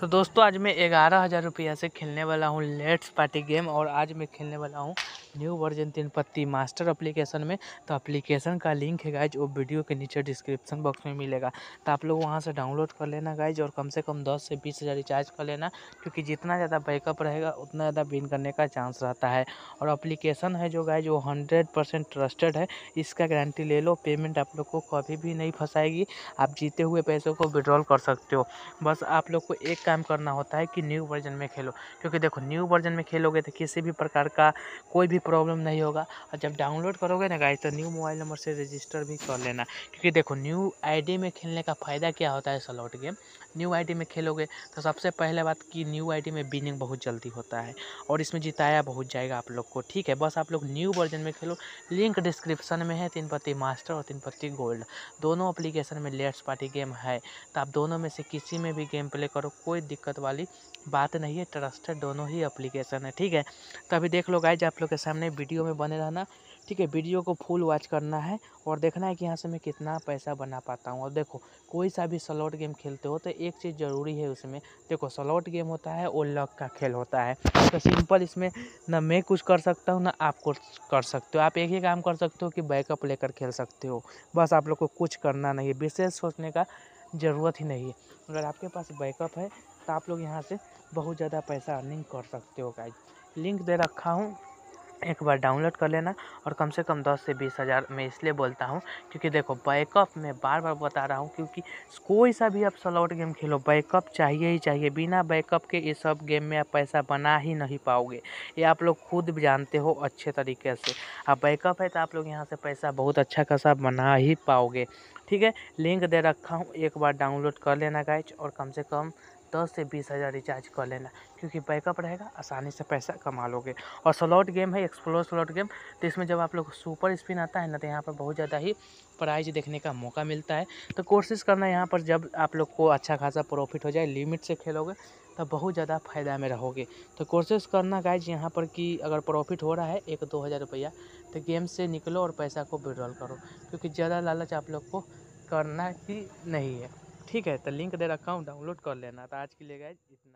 तो दोस्तों आज मैं 11,000 रुपया से खेलने वाला हूँ लेट्स पार्टी गेम। और आज मैं खेलने वाला हूँ न्यू वर्जन 3 पत्ती मास्टर एप्लीकेशन में। तो एप्लीकेशन का लिंक है गाइज वो वीडियो के नीचे डिस्क्रिप्शन बॉक्स में मिलेगा, तो आप लोग वहाँ से डाउनलोड कर लेना गाइज। और कम से कम 10 से 20,000 रिचार्ज कर लेना, क्योंकि जितना ज़्यादा बैकअप रहेगा उतना ज़्यादा विन करने का चांस रहता है। और एप्लीकेशन है जो गाइज वो 100% ट्रस्टेड है, इसका गारंटी ले लो। पेमेंट आप लोग को कभी भी नहीं फंसाएगी, आप जीते हुए पैसों को विड्रॉल कर सकते हो। बस आप लोग को एक काम करना होता है कि न्यू वर्जन में खेलो, क्योंकि देखो न्यू वर्जन में खेलोगे तो किसी भी प्रकार का कोई भी प्रॉब्लम नहीं होगा। और जब डाउनलोड करोगे ना गाइस तो न्यू मोबाइल नंबर से रजिस्टर भी कर लेना, क्योंकि देखो न्यू आईडी में खेलने का फ़ायदा क्या होता है। स्लॉट गेम न्यू आईडी में खेलोगे तो सबसे पहले बात कि न्यू आईडी में विनिंग बहुत जल्दी होता है और इसमें जिताया बहुत जाएगा आप लोग को, ठीक है। बस आप लोग न्यू वर्जन में खेलो, लिंक डिस्क्रिप्शन में है। 3 पत्ती मास्टर और 3 पत्ती गोल्ड दोनों एप्लीकेशन में लेट्स पार्टी गेम है, तो आप दोनों में से किसी में भी गेम प्ले करो, कोई दिक्कत वाली बात नहीं है। ट्रस्टेड दोनों ही एप्लीकेशन है, ठीक है। तो अभी देख लो गाइज, आप लोग के सामने वीडियो में बने रहना, ठीक है। वीडियो को फुल वॉच करना है और देखना है कि यहाँ से मैं कितना पैसा बना पाता हूँ। और देखो कोई सा भी स्लॉट गेम खेलते हो तो एक चीज़ ज़रूरी है उसमें, देखो स्लॉट गेम होता है वो लक का खेल होता है। तो सिंपल इसमें ना मैं कुछ कर सकता हूँ ना आप कुछ कर सकते हो। आप एक ही काम कर सकते हो कि बैकअप लेकर खेल सकते हो, बस आप लोग को कुछ करना नहीं है, विशेष सोचने का ज़रूरत ही नहीं है। अगर आपके पास बैकअप है तो आप लोग यहाँ से बहुत ज़्यादा पैसा अर्निंग कर सकते हो गाइज। लिंक दे रखा हूँ, एक बार डाउनलोड कर लेना। और कम से कम 10 से 20,000 मैं इसलिए बोलता हूँ क्योंकि देखो बैकअप में बार बार बता रहा हूँ, क्योंकि कोई सा भी आप स्लॉट गेम खेलो बैकअप चाहिए ही चाहिए। बिना बैकअप के ये सब गेम में आप पैसा बना ही नहीं पाओगे, ये आप लोग खुद भी जानते हो अच्छे तरीके से। आप बैकअप है तो आप लोग यहाँ से पैसा बहुत अच्छा खासा बना ही पाओगे, ठीक है। लिंक दे रखा हूँ, एक बार डाउनलोड कर लेना गाइज। और कम से कम 10 से 20,000 रिचार्ज कर लेना, क्योंकि बैकअप रहेगा आसानी से पैसा कमा लोगे। और स्लॉट गेम है एक्सप्लोर स्लॉट गेम, तो इसमें जब आप लोग सुपर स्पिन आता है ना तो यहाँ पर बहुत ज़्यादा ही प्राइज देखने का मौका मिलता है। तो कोशिश करना यहाँ पर जब आप लोग को अच्छा खासा प्रॉफिट हो जाए, लिमिट से खेलोगे तो बहुत ज़्यादा फ़ायदा में रहोगे। तो कोशिश करना गाइज यहाँ पर कि अगर प्रॉफिट हो रहा है 1-2 हज़ार रुपया तो गेम से निकलो और पैसा को विड्रॉल करो, क्योंकि ज़्यादा लालच आप लोग को करना ही नहीं है, ठीक है। तो लिंक दे रखा हूँ, डाउनलोड कर लेना। तो आज के लिए गाइस इतना।